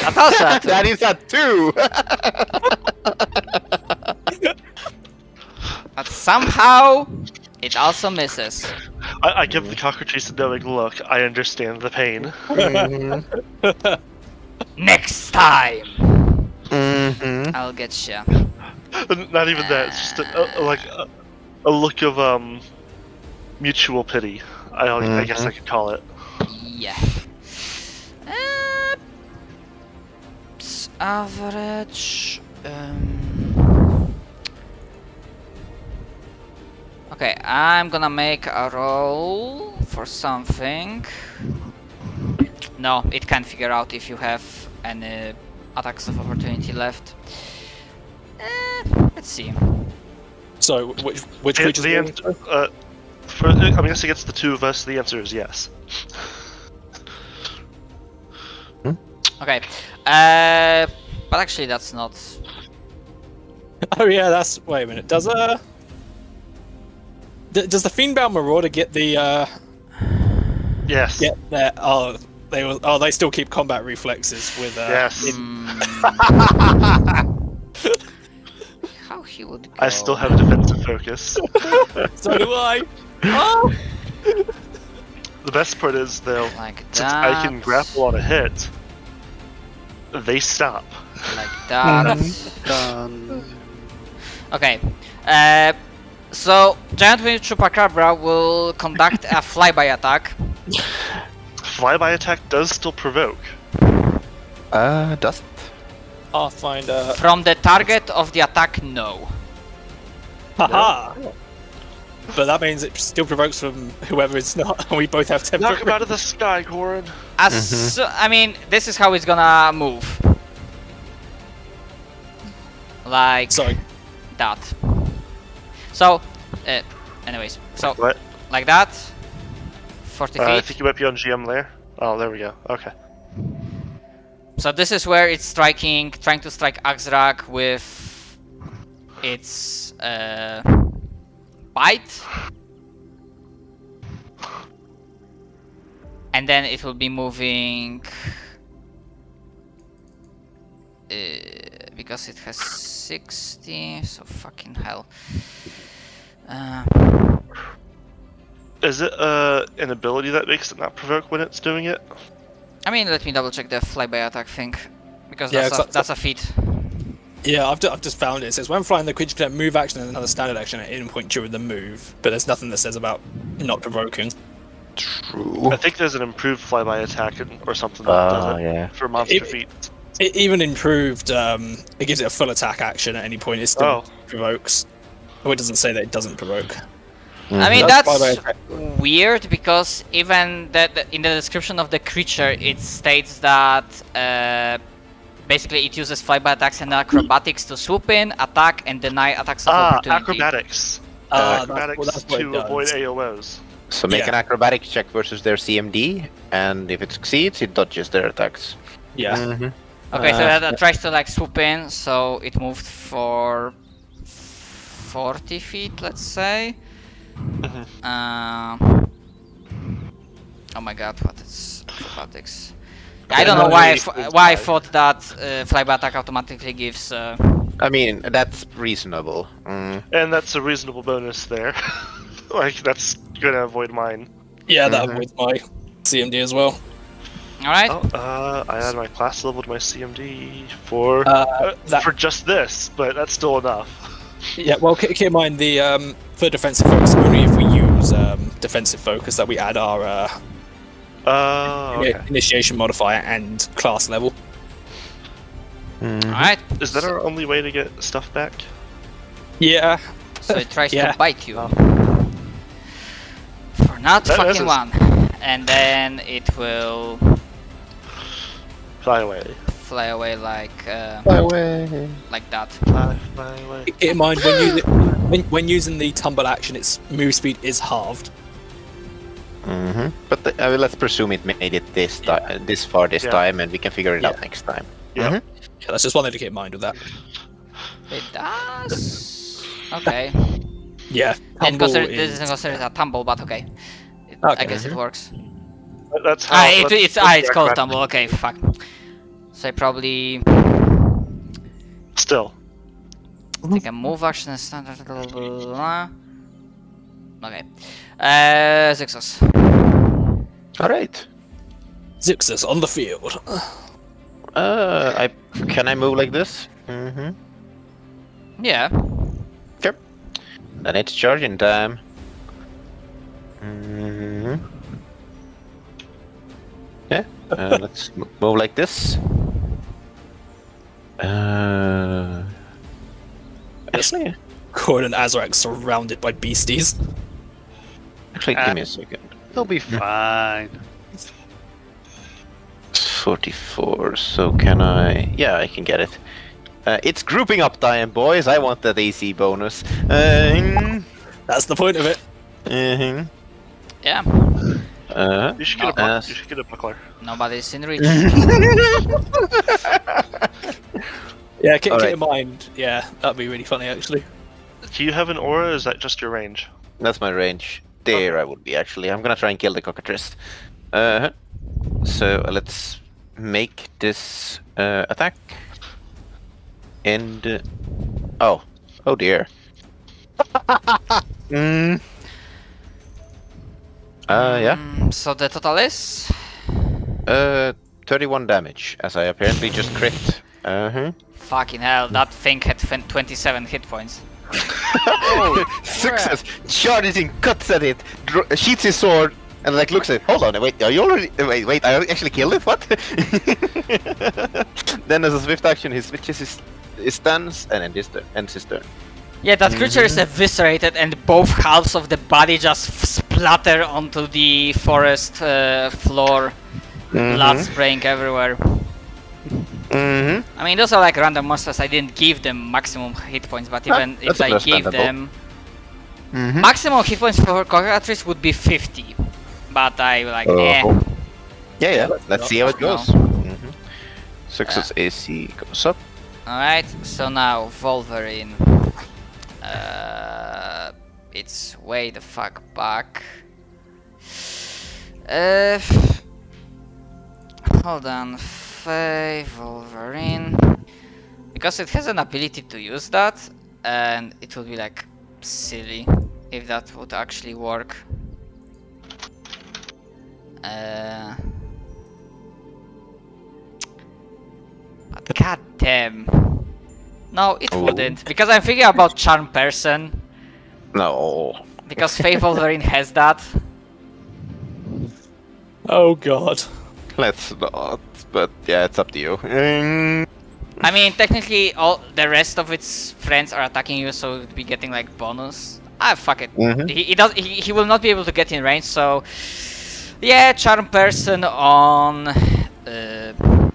Natasha, that is a 2! But somehow, it also misses. I give the cockatrice a knowing look. I understand the pain. Mm-hmm. Next time! Mm-hmm. I'll get you. Not even that, it's just a look of mutual pity, I guess I could call it. Yeah. Average. Okay, I'm gonna make a roll for something. No, it can't figure out if you have any attacks of opportunity left. Let's see. So, which creature? I guess against the two of us, the answer is yes. Okay, but actually that's not... Oh yeah, that's... Wait a minute, does does the Fiendbound Marauder get the Yes. Get their... they still keep combat reflexes with Yes. How he would go. I still have defensive focus. So do I! Oh! The best part is though, like since I can grapple on a hit, they stop. Like that. Okay. So, Giant Winged Chupacabra will conduct a flyby attack. Flyby attack does still provoke. Does it? I'll find out. From the target of the attack, no. Haha! No. But that means it still provokes from whoever it's not, and we both have temporary. Knock him out of the sky, Corrin. I mean, this is how it's gonna move. Like that. So, anyways, so what? Like that. 40 feet. I think you might be on GM layer. Oh, there we go. Okay. So this is where it's striking, trying to strike Azrak with its bite, and then it will be moving because it has 60, so fucking hell. Is it an ability that makes it not provoke when it's doing it? I mean, let me double check the flyby attack thing, because yeah, that's a feat. Yeah, I've just found it. It says when flying, the creature can move action and another standard action at any point during the move, but there's nothing that says about not provoking. True. I think there's an improved flyby attack or something that does it for monster feet. It even improved. It gives it a full attack action at any point. It still provokes. Oh, it doesn't say that it doesn't provoke. Mm-hmm. I mean, that's weird, because even in the description of the creature, it states that. Basically, it uses flyby attacks and acrobatics to swoop in, attack, and deny attacks of opportunity. Acrobatics. Acrobatics to avoid AOs. So make an acrobatics check versus their CMD, and if it succeeds, it dodges their attacks. Yeah. Mm-hmm. Okay, so that tries to like swoop in, so it moved for 40 feet, let's say. Mm-hmm. Oh my god, what is acrobatics? I don't know why I thought that flyby attack automatically gives. I mean, that's reasonable. Mm. And that's a reasonable bonus there. Like, that's gonna avoid mine. Yeah, that avoids my CMD as well. Alright. Oh, I add my class level to my CMD for just this, but that's still enough. Yeah, well, keep in mind, the for defensive focus, only if we use defensive focus that we add our initiation modifier and class level. Alright. Is that our only way to get stuff back? Yeah. So it tries to bite you. For not that fucking one. And then it will... fly away. Fly away like... fly away. Like that. Fly away. Keep in mind, when using the tumble action, its move speed is halved. Mm-hmm. But let's presume it made it this far this time, and we can figure it out next time. Yeah. Mm-hmm. Yeah, that's just one thing to keep in mind with that. It does. Okay. Yeah. This isn't considered a tumble, but okay. I guess it works. That's how. It's called tumble. Okay, fuck. So I probably. Still. Take a move action and standard. Blah, blah, blah. Okay. Zixos. Alright. Zixos on the field. Can I move like this? Mm-hmm. Yeah. Sure. Then it's charging time. Mm-hmm. Yeah. Let's move like this. Actually, Corrin and Azrak surrounded by beasties. Actually, give me a second. They'll be fine. 44, so can I... yeah, I can get it. It's grouping up time, boys. I want that AC bonus. That's the point of it. Mm-hmm. Yeah. You should get a buckler. Nobody's in reach. Yeah, keep in mind. Yeah, that'd be really funny, actually. Do you have an aura, or is that just your range? That's my range. There I would be, actually. I'm gonna try and kill the cockatrice. So let's make this attack. And oh dear. So the total is 31 damage, as I apparently just crit. Fucking hell! That thing had 27 hit points. Success! Charges in, cuts at it, sheets his sword. And like looks at it, hold on, wait, are you already... wait, I actually killed it? What? Then as a swift action, he switches his stance and ends his turn. Yeah, that creature is eviscerated and both halves of the body just splatter onto the forest floor. Blood spraying everywhere. I mean, those are like random monsters. I didn't give them maximum hit points, but even if I gave them... maximum hit points for cockatrice would be 50. But I like, yeah, let's see how it goes. Success AC goes up. Alright, so now Wolverine. It's way the fuck back. Hold on, Wolverine. Because it has an ability to use that, and it would be like silly if that would actually work. God damn. No, it wouldn't, because I'm thinking about Charm Person. No. Because Faith Wolverine has that. Oh god. Let's not, but yeah, it's up to you. I mean, technically all the rest of its friends are attacking you, so it would be getting like bonus. Ah, fuck it. He will not be able to get in range, so... yeah, Charm Person on,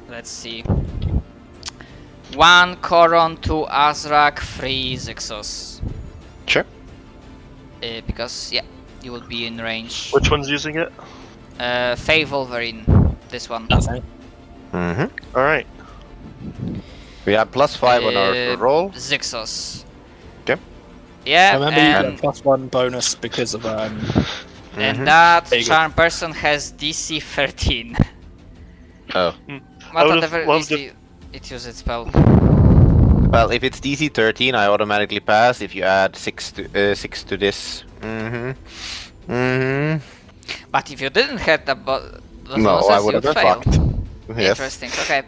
let's see, 1 Corrin, 2 Azrak, 3 Zixos. Sure. Because, yeah, you will be in range. Which one's using it? Fae Wolverine, this one. Okay. Mm-hmm. Alright. We have +5 on our roll. Zixos. Okay. Yeah, I remember you got +1 bonus because of... And that charm person has DC 13. Oh. But whatever DC it uses its spell. Well, if it's DC 13, I automatically pass if you add 6 to this. Mm-hmm. Mm-hmm. But if you didn't have the bonuses, I would have fucked. Yes. Interesting, okay.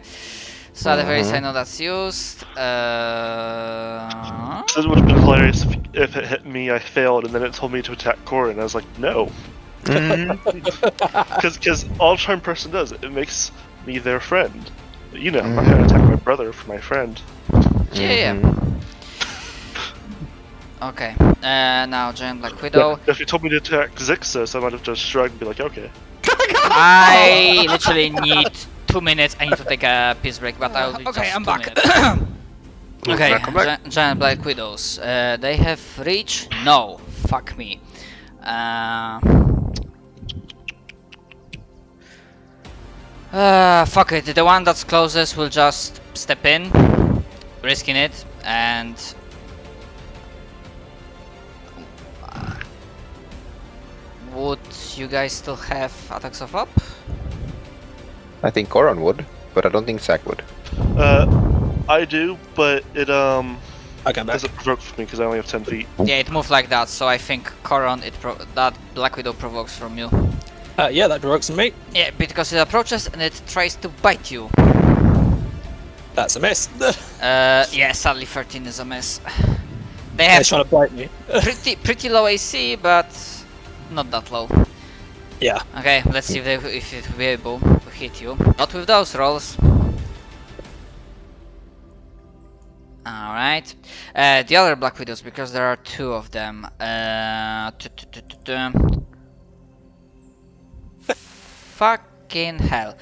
So the very I know that's used. This would have been hilarious if it hit me, I failed, and then it told me to attack Corrin, and I was like, no. Because all Charm Person does, it makes me their friend. You know, I'm not going to attack my brother for my friend. Yeah, yeah. Okay, now Giant Black Widow. If you told me to attack Zixos, I might have just shrugged and be like, okay. I literally need 2 minutes, I need to take a piss break, but I'll be okay, I'm back. Okay, Giant Black Widows. They have reach? No. Fuck me. Fuck it, the one that's closest will just step in, risking it, and... Would you guys still have attacks of up? I think Corrin would, but I don't think Zach would. I do, but it doesn't provoke for me because I only have 10 feet. Yeah, it moved like that, so I think Corrin, that Black Widow provokes from you. Yeah, that provokes me. Yeah, because it approaches and it tries to bite you. That's a miss. Yeah, sadly 13 is a miss. They have trying to bite me. pretty low AC, but not that low. Yeah. Okay, let's see if it will be able to hit you. Not with those rolls. Alright. The other Black Widows, because there are two of them. 2 fucking hell.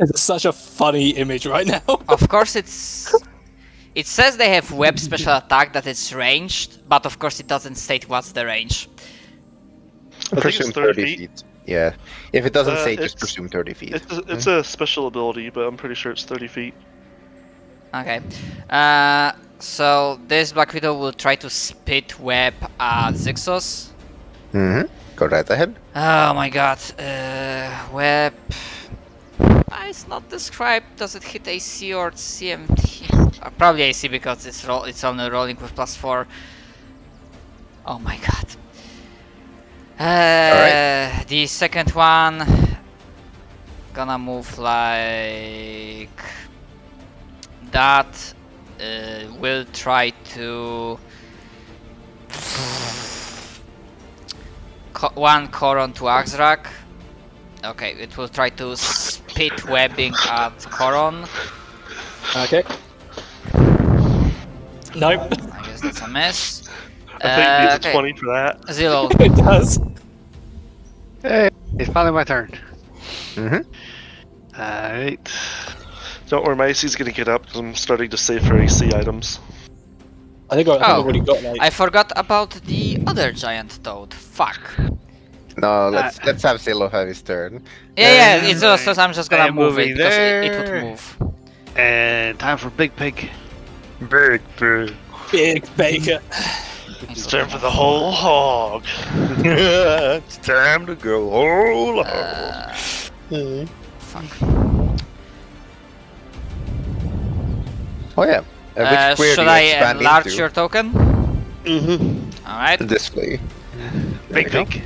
It's such a funny image right now. Of course it's... It says they have web special attack that it's ranged, but of course it doesn't state what's the range. I presume it's 30 feet. Yeah. If it doesn't say, just presume 30 feet. It's a special ability, but I'm pretty sure it's 30 feet. Okay. So this Black Widow will try to spit web at Zixos. Go right ahead. Oh my god. Web... It's not described. Does it hit AC or CMT? Probably AC because it's only rolling with +4. Oh my god. Right. The second one gonna move like that. Will try to one Corrin to Azrak. Okay, it will try to spit webbing at Corrin. Okay. Nope. I guess that's a miss. I think it needs a 20 for that. 0. It does. Hey, it's finally my turn. Alright. Don't worry, my AC's gonna get up because I'm starting to save for AC items. I think I've already got like... I forgot about the other giant toad. Fuck. No, let's have Zillow have his turn. Yeah, it's also, I'm just gonna move it because it would move. And time for Big Pig. Big Pig. Big Baker. It's time for the whole hog. It's time to go whole hog. Fuck. Oh yeah. Should I enlarge your token? Alright. This way. Big Pig.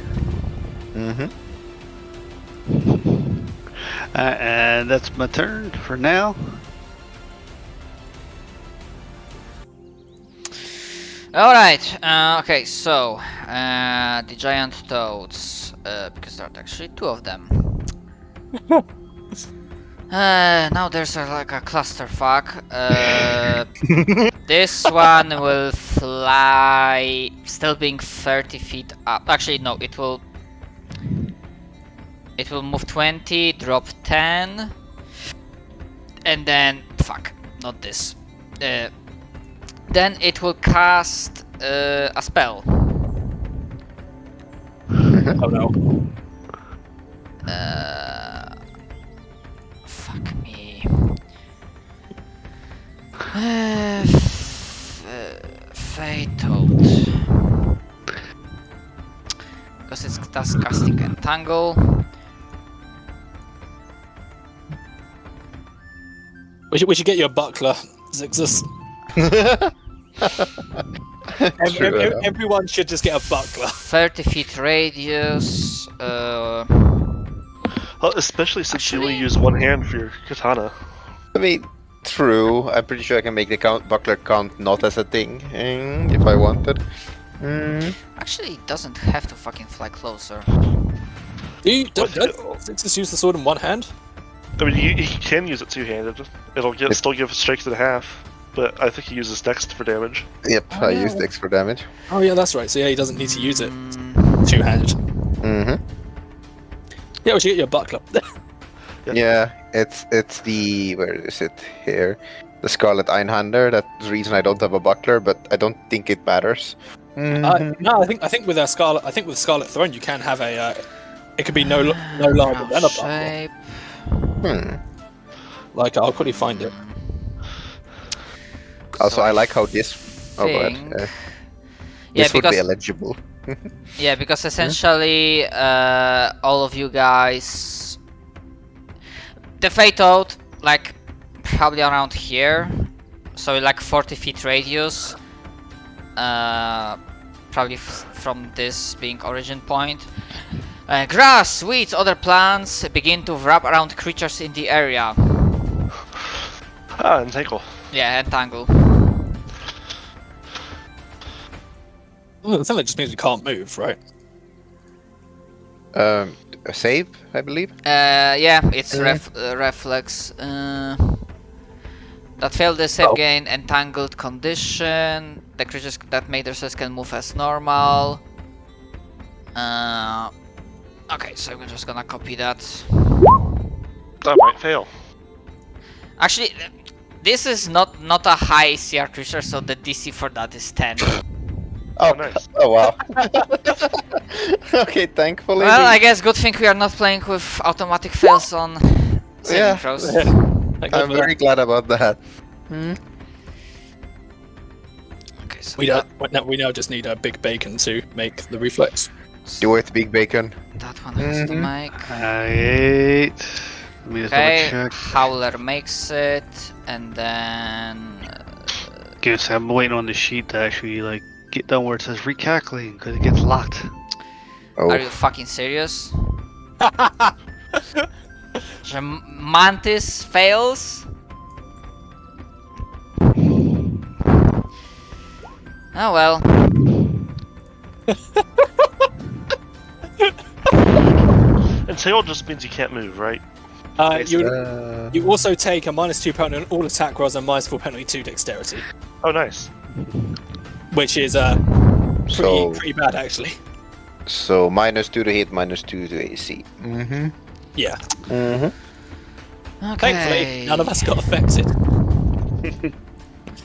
And that's my turn for now. Alright, okay, so the giant toads, because there are actually 2 of them. Now there's like a clusterfuck. This one will fly, still being 30 feet up. Actually, no, it will move 20, drop 10, and then, fuck, not this. Then it will cast a spell. Oh no. Fuck me. Fatal. Because it's casting Entangle. We should get you a buckler, Zixos. Everyone should just get a buckler. 30 feet radius. Well, especially since you only use one hand for your katana. I mean, true. I'm pretty sure I can make the buckler count not as a thing if I wanted. Actually, it doesn't have to fucking fly closer. Don't just use the sword in one hand? I mean, he can use it two-handed. It'll still give strength and a half. But I think he uses Dex for damage. Yep, oh, I use Dex for damage. Oh yeah, that's right. So yeah, he doesn't need to use it. Two-handed. Mm-hmm. Yeah, we should get your buckler. Yeah, it's the... where is it? Here. The Scarlet Einhander. That's the reason I don't have a buckler, but I don't think it matters. Mm-hmm. No, I think with a Scarlet... I think with Scarlet Throne you can have a... it could be no larger than a buckler. Like, I'll quickly find it. Also, so I like how this. Oh, think... God. This would be eligible. Yeah, because essentially, all of you guys. The Fate Out, like, probably around here. So, like, 40 feet radius. Probably from this being origin point. Grass, weeds, other plants begin to wrap around creatures in the area. Ah, entangle. Yeah, entangle. Well, it sounds like it just means we can't move, right? A save, I believe? Yeah, it's reflex. That failed the save gain entangled condition. The creatures that made their saves can move as normal. Okay, so I'm just gonna copy that. That might fail. Actually, this is not a high CR creature, so the DC for that is 10. Oh, nice. Oh, wow. Okay, thankfully. Well, I guess good thing we are not playing with automatic fails on saving throws. Yeah. I'm very glad about that. Okay, so we now just need a big bacon to make the reflex. Do it, big bacon. That one has to make. Okay, Howler makes it, and then. Guess I'm waiting on the sheet to actually like get down where it says recalculating because it gets locked. Oh. Are you fucking serious? Mantis fails. Oh well. Entangle just means you can't move, right? You also take a -2 penalty on all attack rolls and -4 penalty to dexterity. Oh, nice. Which is pretty bad, actually. So -2 to hit, -2 to AC. Mm-hmm. Yeah. Mm-hmm. Okay. Thankfully, none of us got affected.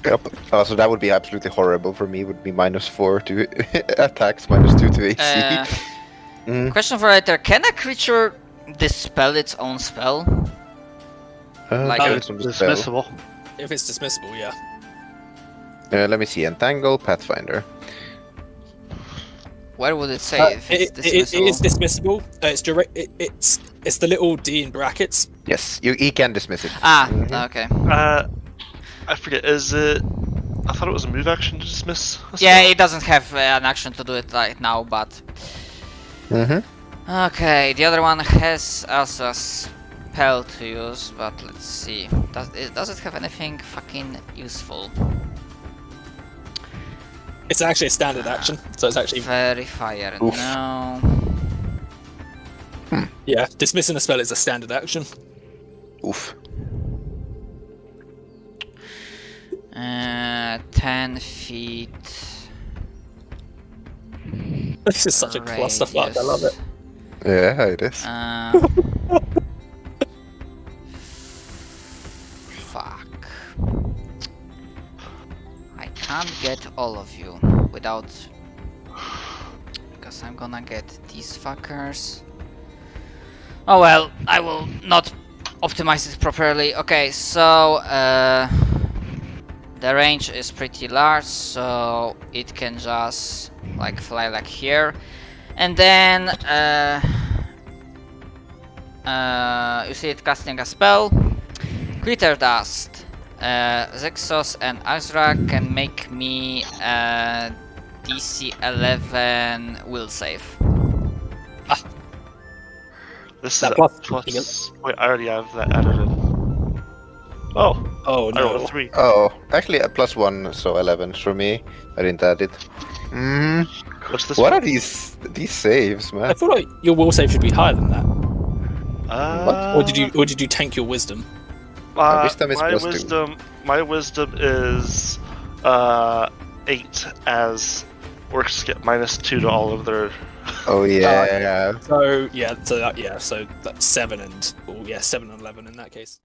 Yep. So that would be absolutely horrible for me. It would be -4 to attacks, -2 to AC. Question for writer: can a creature dispel its own spell? Like it's dismissible. If it's dismissible, yeah. Let me see. Entangle, Pathfinder. Where would it say if it's dismissible? It is dismissible. It's direct. It's the little D in brackets. Yes, he can dismiss it. Ah, okay. I forget. Is it? I thought it was a move action to dismiss. Yeah, it doesn't have an action to do it right now, but. Okay, the other one has also a spell to use, but let's see. Does it have anything fucking useful? It's actually a standard action, so it's actually... Verifier, no... Yeah, dismissing a spell is a standard action. Oof. 10 feet... This is such a clusterfuck, I love it. Yeah, it is. Fuck. I can't get all of you without... because I'm gonna get these fuckers. Oh well, I will not optimize it properly. Okay, so the range is pretty large, so it can just like fly like here, and then you see it casting a spell. Glitter Dust. Zixos and Azrak can make me DC 11 will save. Ah. This that is plus. Wait, I already have that added in. Oh. Oh no. I rolled a 3. Oh, actually a +1, so 11 for me. I didn't add it. Mm. What's this? What one? Are these saves, man? I feel like your will save should be higher than that. What? Or did you tank your wisdom? My wisdom is 8, as orcs get -2 to all of their. Oh yeah. So that's 7 and 7 and 11 in that case.